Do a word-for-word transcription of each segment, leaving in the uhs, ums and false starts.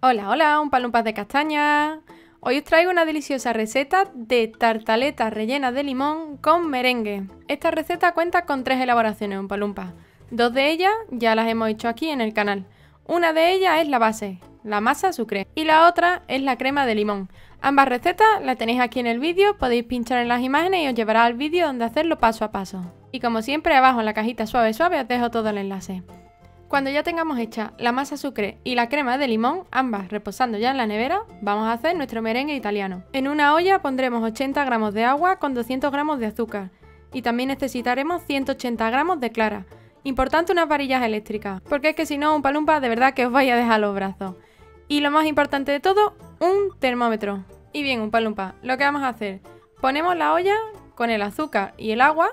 Hola, hola, un palumpas de castaña. Hoy os traigo una deliciosa receta de tartaletas rellenas de limón con merengue. Esta receta cuenta con tres elaboraciones, un palumpas. Dos de ellas ya las hemos hecho aquí en el canal. Una de ellas es la base, la masa sucre, y la otra es la crema de limón. Ambas recetas las tenéis aquí en el vídeo, podéis pinchar en las imágenes y os llevará al vídeo donde hacerlo paso a paso. Y como siempre, abajo en la cajita suave suave os dejo todo el enlace. Cuando ya tengamos hecha la masa sucre y la crema de limón, ambas reposando ya en la nevera, vamos a hacer nuestro merengue italiano. En una olla pondremos ochenta gramos de agua con doscientos gramos de azúcar y también necesitaremos ciento ochenta gramos de clara. Importante unas varillas eléctricas, porque es que si no, un palumpa de verdad que os vais a dejar los brazos. Y lo más importante de todo, un termómetro. Y bien, un palumpa, lo que vamos a hacer, ponemos la olla con el azúcar y el agua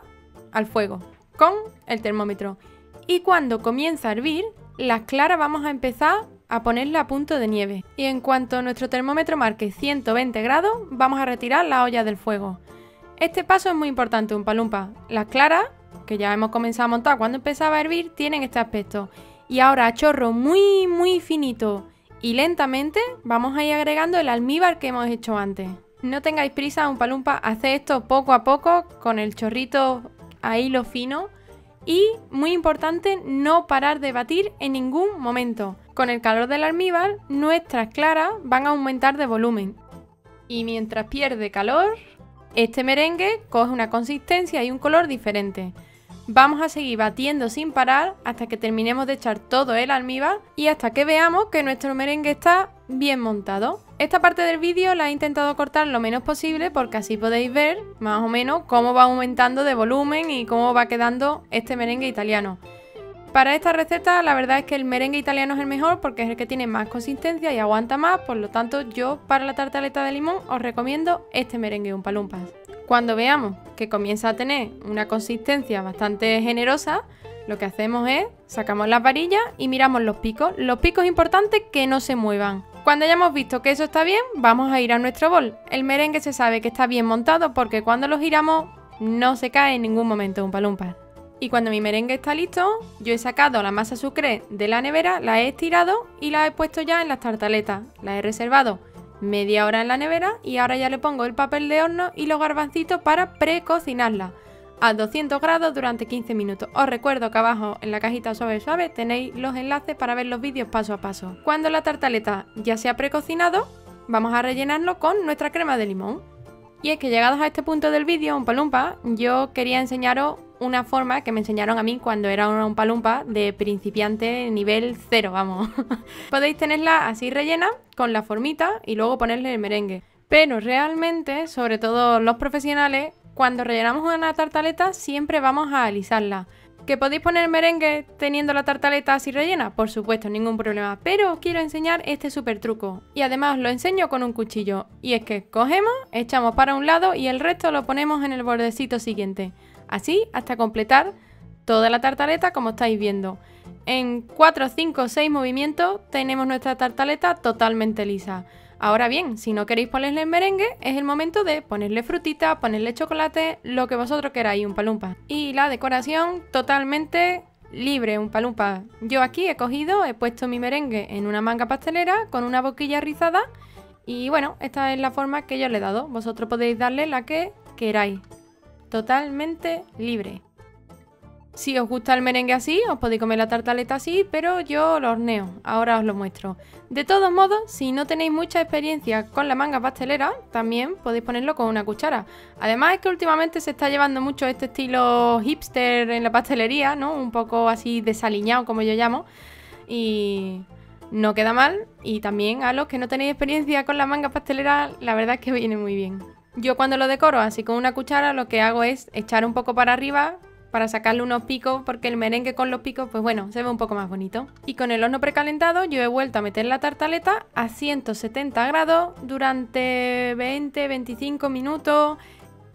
al fuego con el termómetro. Y cuando comienza a hervir, las claras vamos a empezar a ponerla a punto de nieve. Y en cuanto nuestro termómetro marque ciento veinte grados, vamos a retirar la olla del fuego. Este paso es muy importante, un palumpa. Las claras, que ya hemos comenzado a montar cuando empezaba a hervir, tienen este aspecto. Y ahora a chorro muy muy finito y lentamente vamos a ir agregando el almíbar que hemos hecho antes. No tengáis prisa, un palumpa, haced esto poco a poco con el chorrito a hilo fino. Y, muy importante, no parar de batir en ningún momento. Con el calor del almíbar, nuestras claras van a aumentar de volumen. Y mientras pierde calor, este merengue coge una consistencia y un color diferente. Vamos a seguir batiendo sin parar hasta que terminemos de echar todo el almíbar y hasta que veamos que nuestro merengue está bien montado. Esta parte del vídeo la he intentado cortar lo menos posible porque así podéis ver más o menos cómo va aumentando de volumen y cómo va quedando este merengue italiano. Para esta receta la verdad es que el merengue italiano es el mejor porque es el que tiene más consistencia y aguanta más, por lo tanto yo para la tartaleta de limón os recomiendo este merengue, un palumpas. Cuando veamos que comienza a tener una consistencia bastante generosa, lo que hacemos es sacamos las varillas y miramos los picos. Los picos importantes que no se muevan. Cuando hayamos visto que eso está bien, vamos a ir a nuestro bol. El merengue se sabe que está bien montado porque cuando lo giramos no se cae en ningún momento, un palumpa. Y cuando mi merengue está listo, yo he sacado la masa sucré de la nevera, la he estirado y la he puesto ya en las tartaletas. La he reservado media hora en la nevera y ahora ya le pongo el papel de horno y los garbancitos para precocinarla a doscientos grados durante quince minutos. Os recuerdo que abajo en la cajita suave suave tenéis los enlaces para ver los vídeos paso a paso. Cuando la tartaleta ya se ha precocinado, vamos a rellenarlo con nuestra crema de limón. Y es que llegados a este punto del vídeo, un palumpa, yo quería enseñaros una forma que me enseñaron a mí cuando era una palumpa de principiante nivel cero, vamos. Podéis tenerla así rellena con la formita y luego ponerle el merengue. Pero realmente, sobre todo los profesionales, cuando rellenamos una tartaleta siempre vamos a alisarla. ¿Que podéis poner merengue teniendo la tartaleta así rellena? Por supuesto, ningún problema, pero os quiero enseñar este súper truco. Y además os lo enseño con un cuchillo. Y es que cogemos, echamos para un lado y el resto lo ponemos en el bordecito siguiente. Así hasta completar toda la tartaleta como estáis viendo. En cuatro, cinco, seis movimientos tenemos nuestra tartaleta totalmente lisa. Ahora bien, si no queréis ponerle el merengue, es el momento de ponerle frutita, ponerle chocolate, lo que vosotros queráis, un palumpa. Y la decoración totalmente libre, un palumpa. Yo aquí he cogido, he puesto mi merengue en una manga pastelera con una boquilla rizada. Y bueno, esta es la forma que yo le he dado. Vosotros podéis darle la que queráis. Totalmente libre. Si os gusta el merengue así, os podéis comer la tartaleta así, pero yo lo horneo, ahora os lo muestro. De todos modos, si no tenéis mucha experiencia con la manga pastelera, también podéis ponerlo con una cuchara. Además es que últimamente se está llevando mucho este estilo hipster en la pastelería, ¿no? Un poco así desaliñado, como yo llamo, y no queda mal. Y también a los que no tenéis experiencia con la manga pastelera, la verdad es que viene muy bien. Yo cuando lo decoro así con una cuchara, lo que hago es echar un poco para arriba para sacarle unos picos, porque el merengue con los picos, pues bueno, se ve un poco más bonito. Y con el horno precalentado yo he vuelto a meter la tartaleta a ciento setenta grados durante veinte, veinticinco minutos.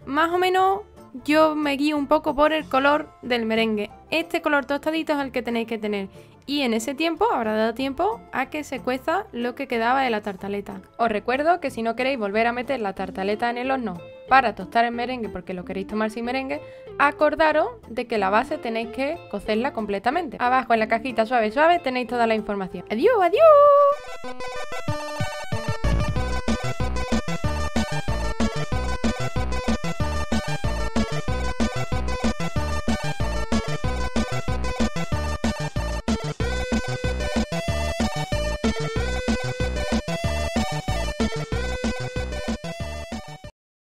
Más o menos yo me guío un poco por el color del merengue. Este color tostadito es el que tenéis que tener. y en ese tiempo habrá dado tiempo a que se cueza lo que quedaba de la tartaleta. Os recuerdo que si no queréis volver a meter la tartaleta en el horno para tostar el merengue porque lo queréis tomar sin merengue, acordaros de que la base tenéis que cocerla completamente. Abajo en la cajita suave suave tenéis toda la información. ¡Adiós, adiós!